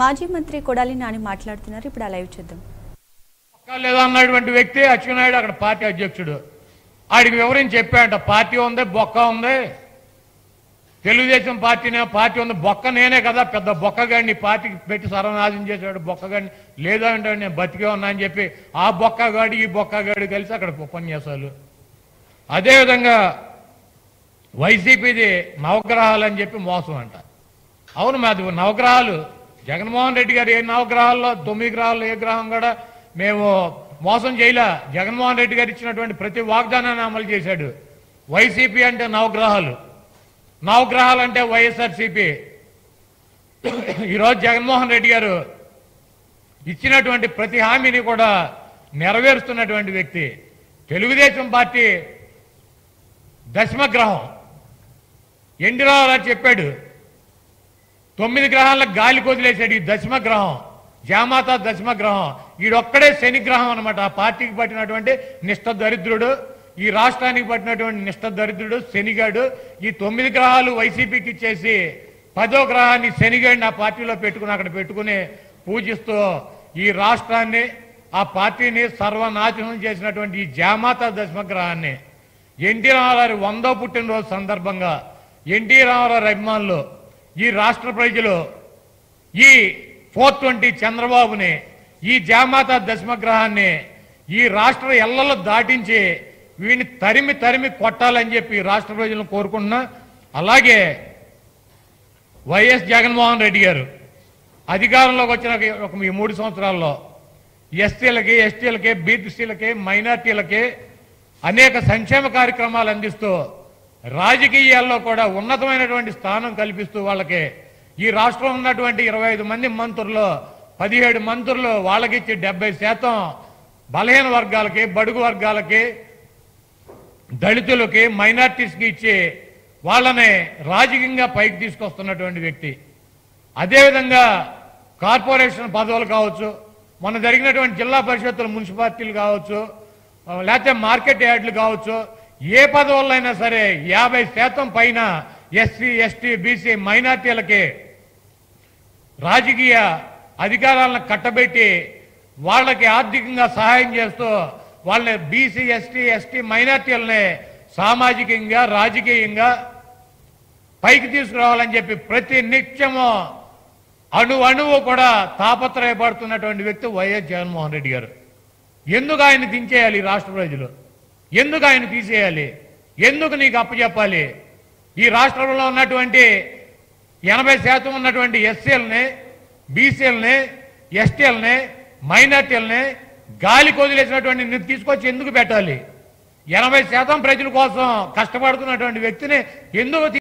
మాజీ మంత్రి కొడాలి నాని మాట్లాడుతున్నారు. ఇప్పుడు ఆ లైవ్ చూద్దాం. బొక్కలేదా అన్నటువంటి వ్యక్తి అచ్చునాయుడు అక్కడ పార్టీ అధ్యక్షుడు, ఆడికి వివరించి చెప్పాడంట పార్టీ ఉంది బొక్క ఉంది, తెలుగుదేశం పార్టీనే పార్టీ ఉంది, బొక్క నేనే కదా పెద్ద బొక్కగాడిని పార్టీకి పెట్టి సర్వనాశనం చేశాడు బొక్కగాడిని, లేదా అంటే నేను బతికే ఉన్నా అని చెప్పి ఆ బొక్కగాడి ఈ బొక్కగాడి కలిసి అక్కడ ఉపన్యాసాలు. అదేవిధంగా వైసీపీది నవగ్రహాలు అని చెప్పి మోసం అంట. అవును, మాది నవగ్రహాలు, జగన్మోహన్ రెడ్డి గారు ఏ నవగ్రహాల్లో 9 గ్రహాల్లో ఏ గ్రహం కూడా మేము మోసం చేయలే. జగన్మోహన్ రెడ్డి గారు ఇచ్చినటువంటి ప్రతి వాగ్దానాన్ని అమలు చేశాడు. వైసీపీ అంటే నవగ్రహాలు, నవగ్రహాలు అంటే వైఎస్ఆర్సీపీ. ఈరోజు జగన్మోహన్ రెడ్డి గారు ఇచ్చినటువంటి ప్రతి హామీని కూడా నెరవేరుస్తున్నటువంటి వ్యక్తి. తెలుగుదేశం పార్టీ దశమగ్రహం, ఎన్ని రావాలని చెప్పాడు, 9 గ్రహాలకు గాలి కొదిలేశాడు. ఈ దశమగ్రహం జామాత దశమగ్రహం, ఈడొక్కడే శనిగ్రహం అనమాట. ఆ పార్టీకి పట్టినటువంటి నిష్ఠ దరిద్రుడు, ఈ రాష్ట్రానికి పట్టినటువంటి నిష్ఠ దరిద్రుడు శనిగాడు. ఈ 9 గ్రహాలు వైసీపీకి ఇచ్చేసి 10వ గ్రహాన్ని శనిగాడిని ఆ పార్టీలో పెట్టుకుని అక్కడ పెట్టుకుని పూజిస్తూ ఈ రాష్ట్రాన్ని ఆ పార్టీని సర్వనాశనం చేసినటువంటి ఈ జామాత దశమగ్రహాన్ని ఎన్టీ రామారావు 100వ పుట్టినరోజు సందర్భంగా ఎన్టీ రామారావు అభిమానులు, ఈ రాష్ట్ర ప్రజలు ఈ 420 చంద్రబాబుని, ఈ జామాత దశమగ్రహాన్ని ఈ రాష్ట్ర ఎల్లలు దాటించి వీడిని తరిమి తరిమి కొట్టాలని చెప్పి రాష్ట్ర ప్రజలను కోరుకుంటున్నా. అలాగే వైఎస్ జగన్మోహన్ రెడ్డి గారు అధికారంలోకి వచ్చిన ఒక 3 సంవత్సరాల్లో ఎస్సీలకి ఎస్టీలకి బీసీలకి మైనార్టీలకి అనేక సంక్షేమ కార్యక్రమాలు అందిస్తూ రాజకీయాల్లో కూడా ఉన్నతమైనటువంటి స్థానం కల్పిస్తూ వాళ్ళకి ఈ రాష్ట్రంలో ఉన్నటువంటి 25 మంది మంత్రులు 17 మంత్రులు వాళ్ళకిచ్చి 70% బలహీన వర్గాలకి బడుగు వర్గాలకి దళితులకి మైనార్టీస్కి ఇచ్చి వాళ్ళని రాజకీయంగా పైకి తీసుకొస్తున్నటువంటి వ్యక్తి. అదేవిధంగా కార్పొరేషన్ పదవులు కావచ్చు, మన జరిగినటువంటి జిల్లా పరిషత్తులు మున్సిపాలిటీలు కావచ్చు, లేకపోతే మార్కెట్ యార్డ్లు కావచ్చు, ఏ పదవులైనా సరే 50% పైన ఎస్సీ ఎస్టీ బీసీ మైనార్టీలకి రాజకీయ అధికారాలను కట్టబెట్టి వాళ్ళకి ఆర్థికంగా సహాయం చేస్తూ వాళ్ళని బీసీ ఎస్టీ ఎస్టీ మైనార్టీలని సామాజికంగా రాజకీయంగా పైకి తీసుకురావాలని చెప్పి ప్రతి నిత్యము అణు అణువు కూడా తాపత్రయపడుతున్నటువంటి వ్యక్తి వైఎస్ జగన్మోహన్ రెడ్డి గారు. ఎందుకు ఆయన దించేయాలి రాష్ట్ర ప్రజలు, ఎందుకు ఆయన తీసేయాలి, ఎందుకు నీకు అప్పచెప్పాలి? ఈ రాష్ట్రంలో ఉన్నటువంటి 80% ఉన్నటువంటి ఎస్సీలని బీసీలని ఎస్టీలని మైనార్టీలని గాలి కొదిలేసినటువంటి నిన్ను తీసుకొచ్చి ఎందుకు పెట్టాలి? 80% ప్రజల కోసం కష్టపడుతున్నటువంటి వ్యక్తిని ఎందుకు